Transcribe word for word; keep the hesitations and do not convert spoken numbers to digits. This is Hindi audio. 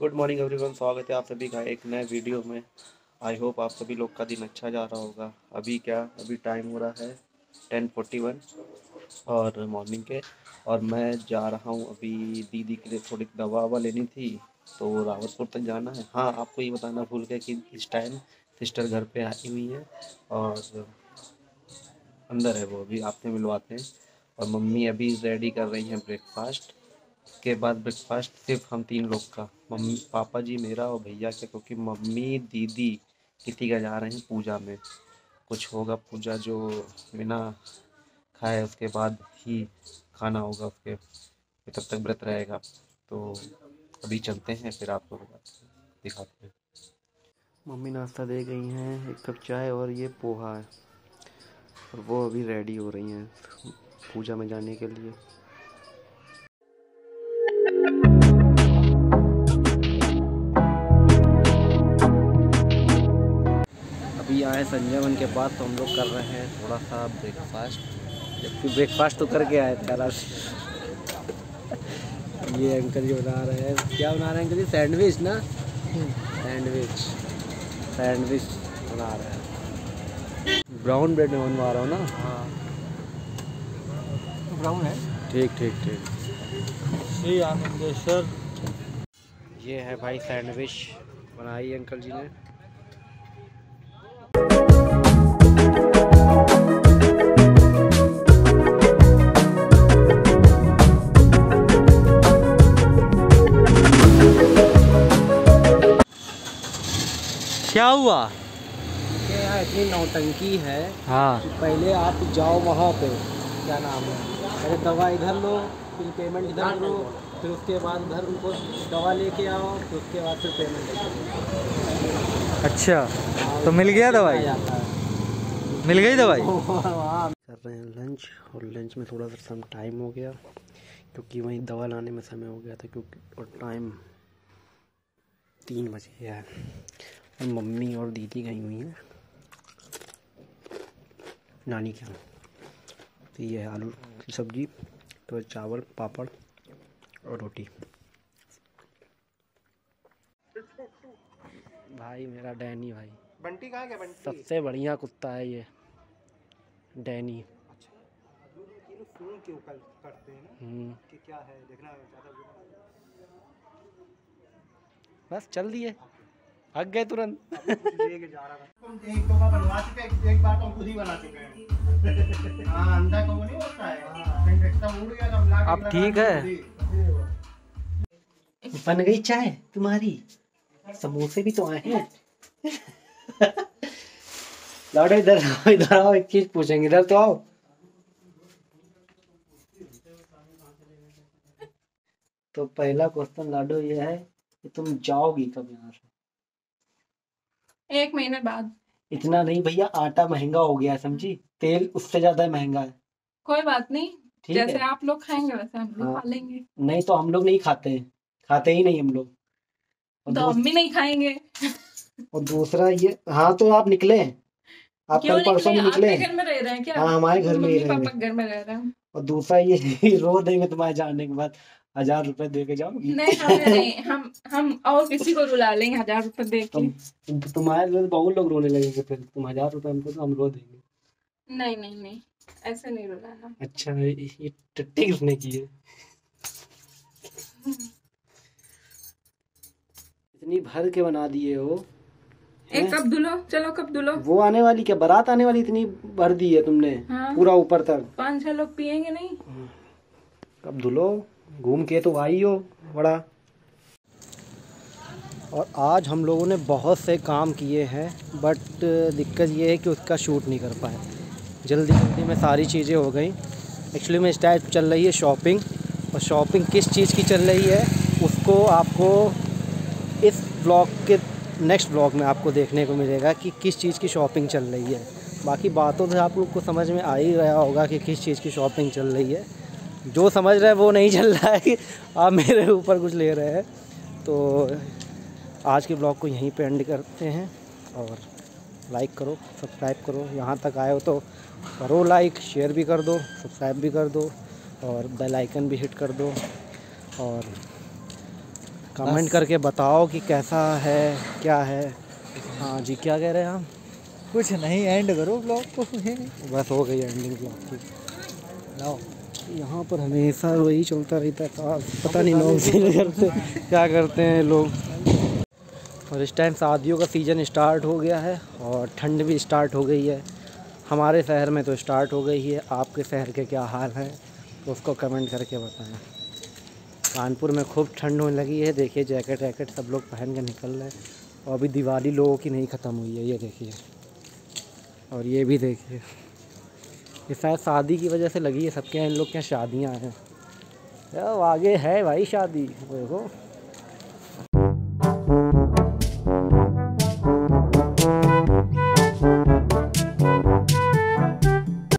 गुड मॉर्निंग एवरीवन, स्वागत है आप सभी का एक नए वीडियो में। आई होप आप सभी लोग का दिन अच्छा जा रहा होगा। अभी क्या अभी टाइम हो रहा है टेन फोर्टी वन और मॉर्निंग के, और मैं जा रहा हूं अभी दीदी के लिए थोड़ी दवा ववा लेनी थी तो रावतपुर तक जाना है। हाँ, आपको ये बताना भूल गया कि इस टाइम सिस्टर घर पर आई हुई है और अंदर है वो, अभी आपसे मिलवाते हैं। और मम्मी अभी रेडी कर रही हैं ब्रेकफास्ट के बाद। ब्रेकफास्ट सिर्फ हम तीन लोग का, मम्मी पापा जी मेरा और भैया के, क्योंकि मम्मी दीदी किसी का जा रहे हैं पूजा में, कुछ होगा पूजा जो बिना खाए उसके बाद ही खाना होगा, उसके तब तक व्रत रहेगा। तो अभी चलते हैं, फिर आपको बताते हैं, दिखाते हैं। मम्मी नाश्ता दे गई हैं, एक कप चाय और ये पोहा है, और वो अभी रेडी हो रही हैं पूजा में जाने के लिए। अभी आए संजय वन के बाद, तो हम लोग कर रहे हैं थोड़ा सा ब्रेकफास्ट, जबकि ब्रेकफास्ट तो करके आए थे आराम से। ये अंकल जी बना रहे हैं, क्या बना रहे हैं अंकल जी? सैंडविच ना, सैंडविच सैंडविच बना रहे हैं। ब्राउन ब्रेड में बनवा रहा हूँ ना? हाँ, ब्राउन है। ठीक ठीक ठीक, श्री आनंदेश्वर। ये है भाई सैंडविच बनाई अंकल जी ने। क्या हुआ? इतनी नौटंकी है। हाँ, पहले आप जाओ वहाँ पे, क्या नाम है, पहले दवा इधर लो, फिर पेमेंट इधर लो, फिर उसके बाद इधर उनको दवा लेके आओ, फिर उसके बाद फिर पेमेंट लेके। अच्छा, तो मिल गया दवाई? मिल गई दवाई। कर रहे हैं लंच, और लंच में थोड़ा सा सम टाइम हो गया क्योंकि वहीं दवा लाने में समय हो गया था, क्योंकि और टाइम तीन बज गया है। और मम्मी और दीदी गई हुई हैं नानी के यहाँ। तो ये है आलू की सब्जी, तो चावल, पापड़ और रोटी। भाई मेरा डैनी भाई, बंटी कहाँ गया? बंटी सबसे बढ़िया कुत्ता है ये डैनी। अच्छा, ये लोग फोन क्यों करते हैं ना कि क्या है देखना ज़्यादा। बस चल दिए, हक गए तुरंत। जा रहा था तुम एक कोवा बनवा चुके, एक एक बार हम खुद ही बना चुके हैं। हां, अंडा को नहीं होता है, एकदम उड़ गया था ब्लैक। अब ठीक है, बन गई चाय तुम्हारी, समोसे भी तो आए हैं। लौट इधर इधर आओ, एक चीज पूछेंगे, इधर तो आओ। तो पहला क्वेश्चन लाडो ये है कि तुम जाओगी कब यहाँ से? एक महीने बाद। इतना नहीं भैया, आटा महंगा हो गया है, समझी, तेल उससे ज्यादा महंगा है। कोई बात नहीं, जैसे आप लोग खाएंगे वैसे हम लोग खा लेंगे। नहीं तो हम लोग नहीं खाते हैं, खाते ही नहीं हम लोग, तो मम्मी नहीं खाएंगे। और दूसरा ये, हाँ तो आप निकले, आप कल परसों में निकले, घर में रह रहे हैं क्या? हाँ, हमारे घर में घर में रह रहे हैं। और दूसरा ये रो देंगे तुम्हारे जाने के बाद, हजार रुपए दे के जाओगी? नहीं, नहीं, नहीं, हम हम और किसी को रुला लेंगे हजार रुपए दे के। तुम, तुम्हारे तो बहुत लोग रोने लगेंगे फिर, तुम हजार रुपए हमको, तो हम रो देंगे। नहीं नहीं नहीं, ऐसे नहीं रुलाना। अच्छा, ये टट्टी किसने की है? इतनी भर के बना दिए हो। एक कप धुलो, चलो कप धुलो। वो आने वाली क्या बारात आने वाली, इतनी भर दी है तुमने? हाँ, पूरा ऊपर तक। पाँच छह लोग पियेंगे। नहीं, कप धुलो, घूम के तो आई हो बड़ा। और आज हम लोगों ने बहुत से काम किए हैं, बट दिक्कत ये है कि उसका शूट नहीं कर पाए। जल्दी जल्दी में सारी चीज़ें हो गई। एक्चुअली में इस टाइप चल रही है शॉपिंग, और शॉपिंग किस चीज़ की चल रही है उसको आपको इस ब्लॉग के नेक्स्ट ब्लॉग में आपको देखने को मिलेगा कि किस चीज़ की शॉपिंग चल रही है। बाकी बातों से आप लोग को समझ में आ ही रहा होगा कि किस चीज़ की शॉपिंग चल रही है। जो समझ रहा है वो नहीं चल रहा है कि आप मेरे ऊपर कुछ ले रहे हैं। तो आज के ब्लॉग को यहीं पे एंड करते हैं, और लाइक करो, सब्सक्राइब करो, यहाँ तक आए हो तो करो लाइक, शेयर भी कर दो, सब्सक्राइब भी कर दो, और बेल आइकन भी हिट कर दो। और कमेंट करके बताओ कि कैसा है, क्या है। हाँ जी, क्या कह रहे हैं आप? कुछ नहीं, एंड करो ब्लॉग को। बस हो गई एंडिंग ब्लॉग की। लाओ, यहाँ पर हमेशा वही चलता रहता है, पता नहीं लोग करते क्या करते हैं लोग। और इस टाइम शादियों का सीज़न स्टार्ट हो गया है और ठंड भी स्टार्ट हो गई है। हमारे शहर में तो स्टार्ट हो गई है, आपके शहर के क्या हाल हैं तो उसको कमेंट करके बताएं। कानपुर में खूब ठंड होने लगी है, देखिए जैकेट वैकेट सब लोग पहन के निकल रहे हैं। और अभी दिवाली लोगों की नहीं ख़त्म हुई है, ये देखिए। और ये भी देखिए, ये शायद शादी की वजह से लगी है सबके, इन लोग के यहाँ शादियाँ हैं। आगे है भाई शादी, देखो।